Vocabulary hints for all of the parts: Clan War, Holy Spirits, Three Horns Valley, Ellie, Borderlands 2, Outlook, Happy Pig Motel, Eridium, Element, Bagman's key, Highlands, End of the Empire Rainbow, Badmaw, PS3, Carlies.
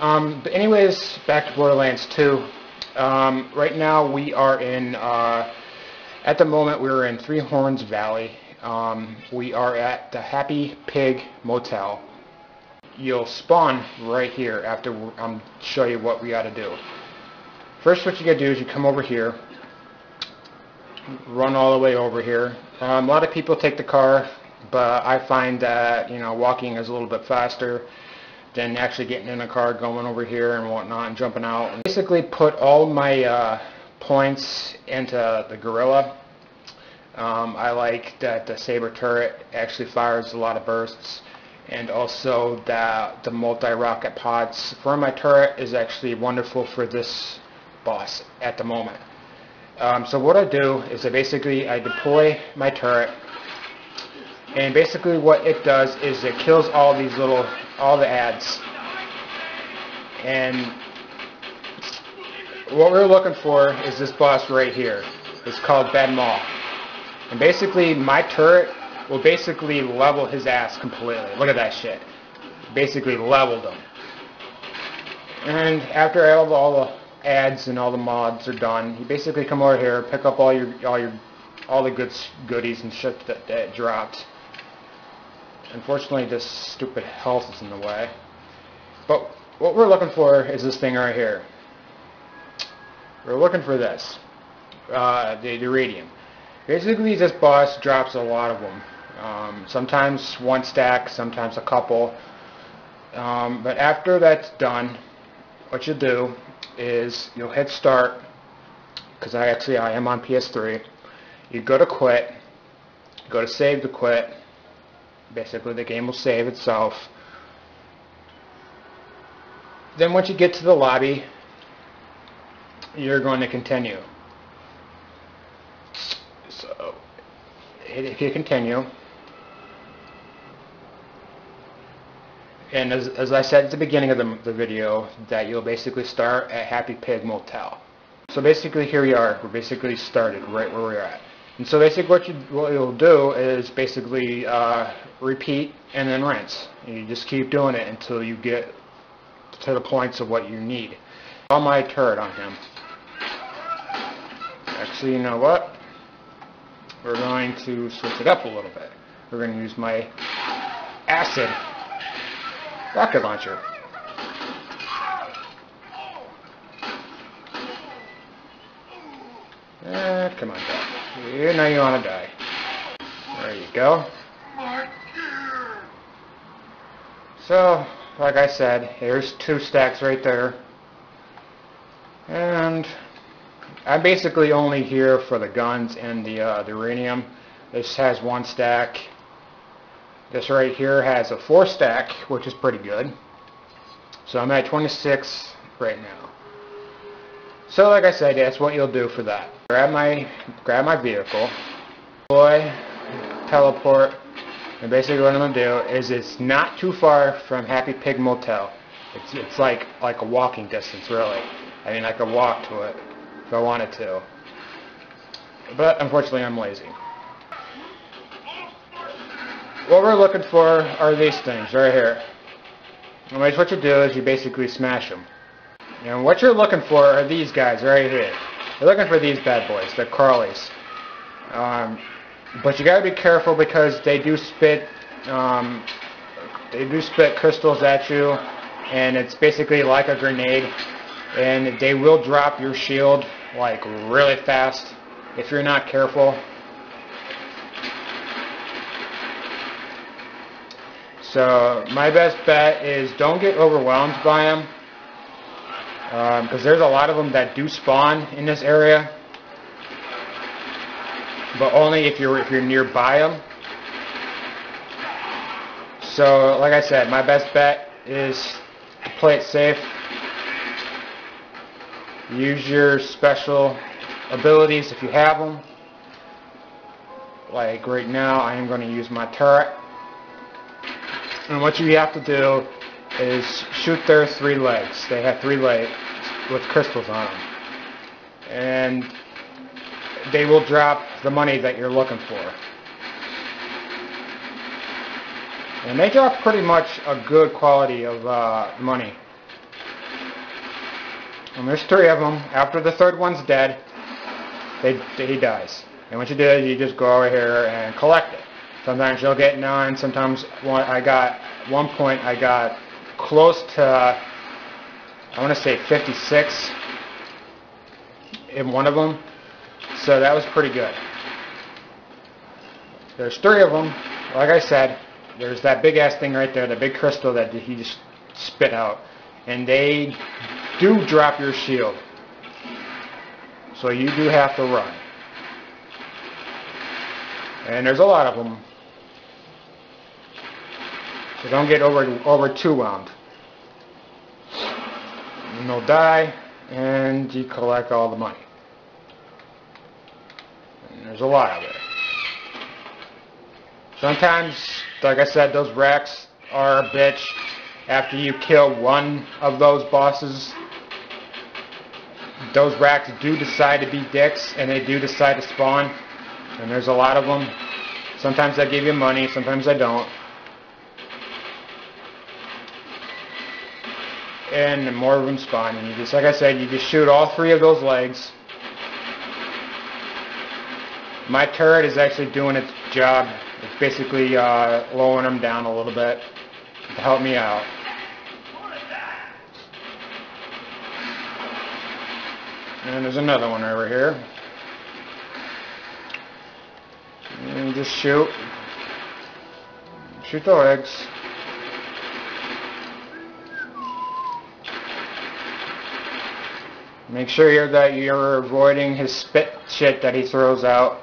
But anyways, back to Borderlands 2. Right now we are in, at the moment we're in Three Horns Valley. We are at the Happy Pig Motel. You'll spawn right here after I'm show you what we gotta do. First, what you gotta do is you come over here, run all the way over here. A lot of people take the car, but I find that, you know, walking is a little bit faster than actually getting in a car, going over here and whatnot, and jumping out. And basically, put all my points into the gorilla. I like that the saber turret actually fires a lot of bursts, and also that the multi-rocket pods for my turret is actually wonderful for this boss at the moment. So what I do is I deploy my turret, and basically what it does is it kills all these little, all the ads. And what we're looking for is this boss right here. It's called Badmaw. And basically my turret will basically level his ass completely. Look at that shit. Basically leveled him. And after all the ads and all the mods are done, you basically come over here, pick up all the goodies and shit that dropped. Unfortunately, this stupid health is in the way. But what we're looking for is this thing right here. We're looking for this, the Eridium. Basically, this boss drops a lot of them. Sometimes one stack, sometimes a couple. But after that's done, what you'll do is you'll hit start, because I am on PS3. You go to quit, go to save to quit. Basically, the game will save itself. Then once you get to the lobby, you're going to continue. So, if you continue, and as I said at the beginning of the video, that you'll basically start at Happy Pig Motel. So basically, here we are. We're basically started right where we're at. And so basically what you'll do is basically repeat and then rinse. And you just keep doing it until you get to the points of what you need. On my turret on him. Actually, you know what? We're going to switch it up a little bit. We're going to use my acid rocket launcher. Come on, back. You know you want to die. There you go. So, like I said, here's two stacks right there. And I'm basically only here for the guns and the uranium. This has one stack. This right here has a 4 stack, which is pretty good. So I'm at 26 right now. So like I said, that's what you'll do for that. Grab my vehicle, deploy, teleport, and basically what I'm gonna do is it's not too far from Happy Pig Motel. It's like a walking distance, really. I mean, I could walk to it if I wanted to. But unfortunately, I'm lazy. What we're looking for are these things right here. Anyways, what you do is you basically smash them. And what you're looking for are these guys right here. You're looking for these bad boys, the Carlies. But you gotta be careful because they do spit crystals at you, and it's basically like a grenade, and they will drop your shield like really fast if you're not careful. So my best bet is don't get overwhelmed by them. Because there's a lot of them that do spawn in this area, but only if you're nearby them. So, like I said, my best bet is to play it safe. Use your special abilities if you have them. Like right now, I am going to use my turret, and what you have to do is shoot their 3 legs. They have 3 legs with crystals on them. And they will drop the money that you're looking for. And they drop pretty much a good quality of money. And there's three of them. After the third one's dead, he dies. And once you do it, you just go over here and collect it. Sometimes you'll get 9. Sometimes I got close to, I want to say 56 in one of them. So that was pretty good. There's 3 of them. Like I said, there's that big ass thing right there, the big crystal that he just spit out. And they do drop your shield. So you do have to run. And there's a lot of them. So don't get overwhelmed. And they'll die, and you collect all the money. And there's a lot of it. Sometimes, like I said, those racks are a bitch. After you kill one of those bosses, those racks do decide to be dicks, and they do decide to spawn. And there's a lot of them. Sometimes I give you money, sometimes I don't. And the more of them spawn, and you just, like I said, you just shoot all 3 of those legs. My turret is actually doing its job. It's basically lowering them down a little bit to help me out. And there's another one over here. And just shoot. Shoot the legs. Make sure that you're avoiding his spit shit that he throws out.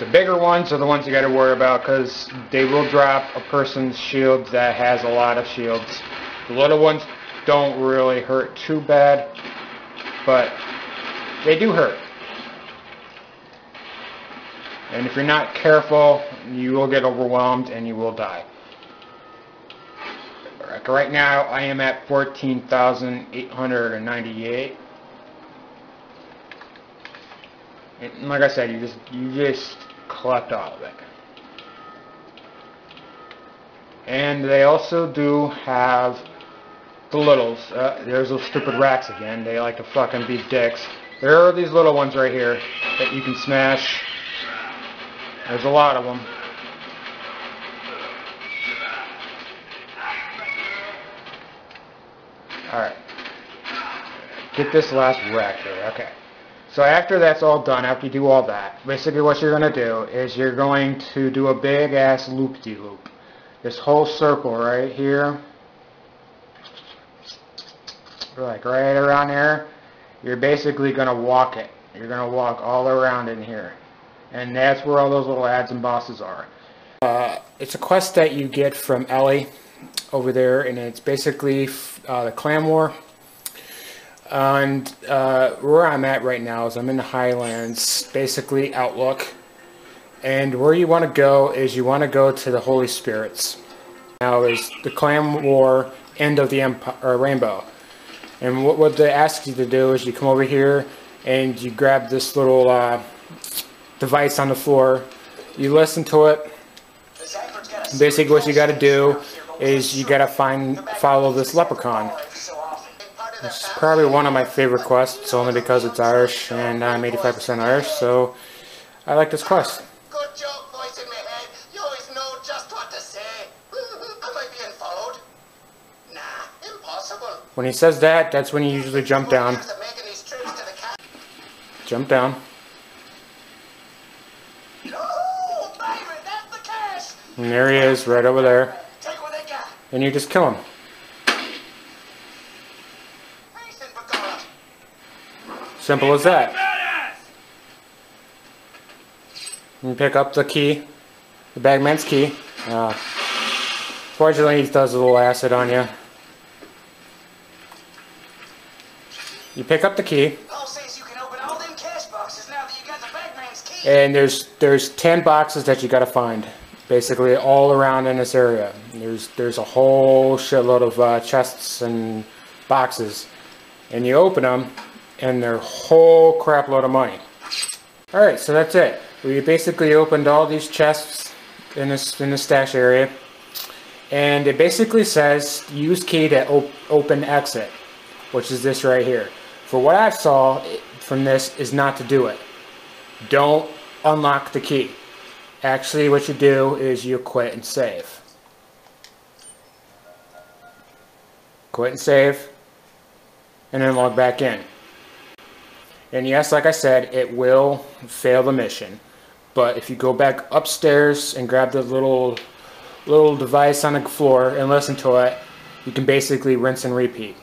The bigger ones are the ones you gotta worry about, because they will drop a person's shield that has a lot of shields. The little ones don't really hurt too bad, but they do hurt. And if you're not careful, you will get overwhelmed and you will die. Right now, I am at 14,898. And like I said, you just collect all of it. And they also do have the littles. There's those stupid racks again. They like to fucking be dicks. There are these little ones right here that you can smash. There's a lot of them. Alright. Get this last rack here. Okay. So after that's all done, after you do all that, basically what you're going to do is you're going to do a big ass loop-de-loop. This whole circle right here. Like right around here. You're basically going to walk it. You're going to walk all around in here. And that's where all those little ads and bosses are. It's a quest that you get from Ellie over there, and it's basically the Clan War. And where I'm at right now is I'm in the Highlands, basically Outlook. And where you want to go is you want to go to the Holy Spirits. Now is the Clan War, End of the Empire Rainbow. And what they ask you to do is you come over here and you grab this little device on the floor. You listen to it. Basically what you got to do is you gotta follow this leprechaun. It's probably one of my favorite quests, only because it's Irish and I'm 85% Irish, so I like this quest. Good job, voice in my head. You always know just what to say. Am I being followed? Nah, impossible. When he says that, that's when you usually jump down. Jump down. No, pirate, that's the cash. And there he is, right over there. And you just kill him. Simple as that. You pick up the key, the Bagman's key. Fortunately, he does a little acid on you. You pick up the key. And there's 10 boxes that you gotta find. Basically all around in this area. There's a whole shitload of chests and boxes. And you open them, and they're whole crapload of money. Alright, so that's it. We basically opened all these chests in this stash area. And it basically says, use key to open exit. which is this right here. For what I saw from this is not to do it. Don't unlock the key. Actually, what you do is you quit and save. Quit and save, and then log back in. And yes, like I said, it will fail the mission. But if you go back upstairs and grab the little device on the floor and listen to it, you can basically rinse and repeat.